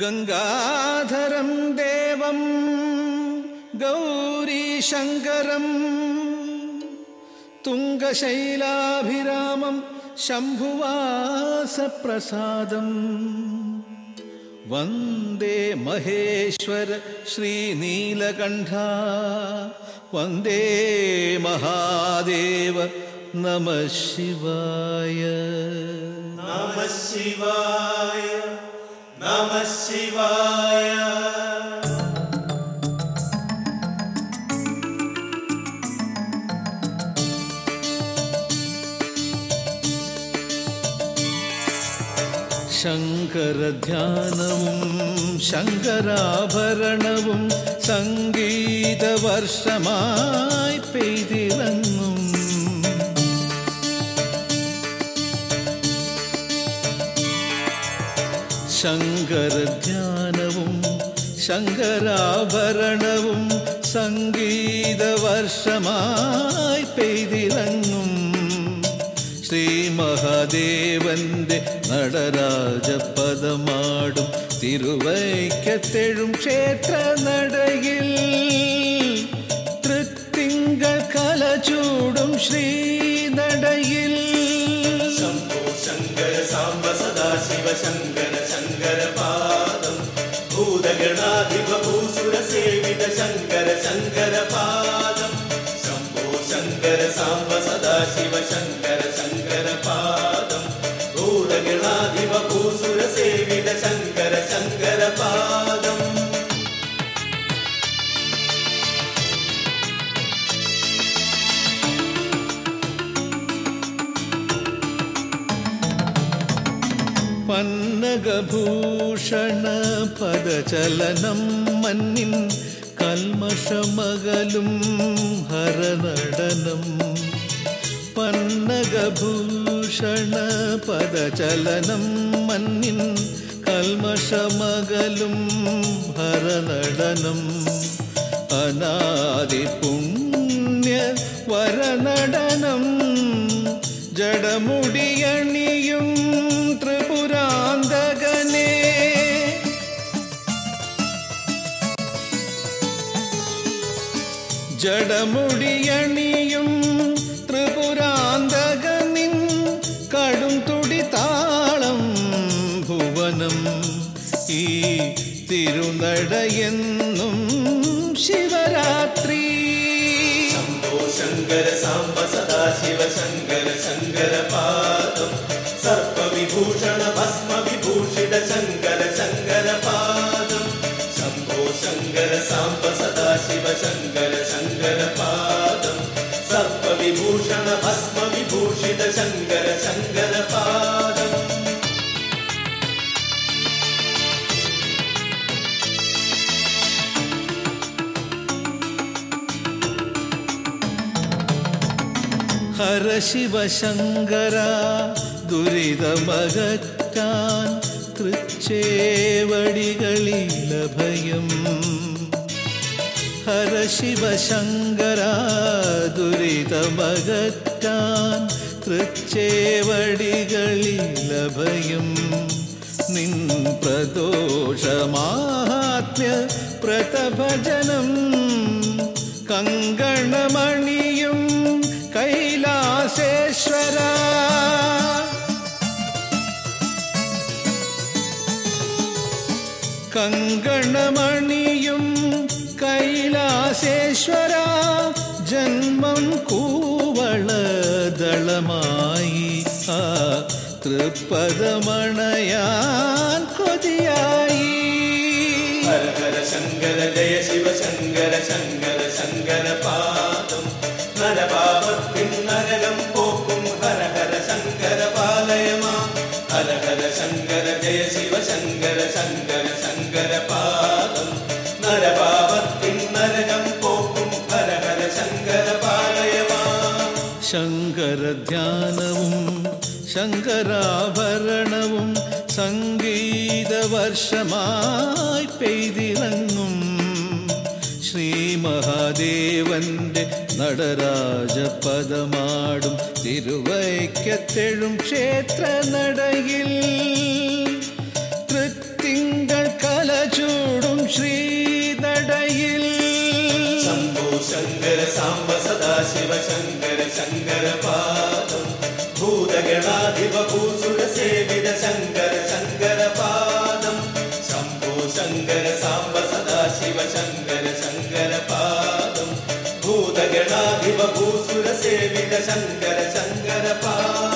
गंगाधरं देवं गौरीशंकरं तुंगशैलाभिरामं शंभुवासप्रसादं वंदे महेश्वर श्रीनीलकंठा वंदे महादेव नमः शिवाय नमः शिवाय नमः शिवाय। शंकर ध्यानम् शंकराभरणम् संगीत वर्षमायि पेयिरंगुम् शंकर ध्यानम् शंकराभरणम् संगीत वर्षमायि पेयिरंगुम् श्री महादेवन्दे நடராஜ பதமாடும் திருவைக்கத்தெழும் க்ஷேத்ர நடையில் திருத்திங்கள் கலசூடும் ஸ்ரீ நடையில் சம்போ சங்கர சாம்ப சதா சிவ சங்கர சங்கர பாதம் பூதகணாதிப பூசுர சேவித சங்கர சங்கர பாதம் சம்போ சங்கர சாம்ப சதா சிவ சங்கர சங்கர பாதம் गणाधिप भूसुर सेवित शंकर शंकर पादम। पन्नगभूषण पदचलनं मन्निं कल्मषमगलुं हरनडनं पन्नगभूषण पदचलनं मन्निं कल्मषमगलुं हरनडनं अनादिपुण्य वरनडनं जडमुडियणियुं त्रिपुरांदगने जडमुडियणियुं त्रिपुरांदगनिं कडुं तुडितालं भुवनं ई तिरुनडयन्नुं शिवरात्रि शम्भो शंकर साम्ब सदा शिव शंकर शंकर पादं सर्व विभूषण भस्म विभूषित शंकर शंकर पादं शम्भो शंकर साम्ब सदा शिव शंकर शंकर पादं सर्व विभूषण भस्म विभूषित शंकर शंकर पादम। हर शिव शंकरा दुरितमगट्टान त्रिच्चेवडिगळिल भयम् हर शिव शंकरा दुरितमगट्टान त्रिच्चेवडिगळिल भयं निन् प्रदोषमाहात्म्य प्रतभजनं कंगणमणियुं कैलासेश्वरा कंगणमणियुं कैलासेश्वरा जन्मं कूवळदळमायि आ त्रिपदमणयान कोदियायि हर हर शंकर जय शिव शंकर शंकर शंकर पादं नरपावत्तिं नरगं पोकुं हर हर शंकर पालय मां हर हर शंकर जय शिव शंकर शंकर शंकर पादं नरपावत्तिं नरगं पोकुं हर हर शंकर पालय मां। शंकर ध्यानम् शंकराभरणम् संगीत वर्षमायि पेयिरंगुम् श्री महादेवन्दे നടരാജ പദമാടും തിരുവൈക്കത്തെഴും ക്ഷേത്ര നടയിൽ തൃത്തിങ്കൾ शंकर सांब सदा शिव शंकर शंकर पादं भूतगणाधिप भूसुर सेवित शंकर शंकर पादं शंभो शंकर सांब सदा शिव शंकर शंकर पादं भूतगणाधिप भूसुर सेवित शंकर शंकर पादं।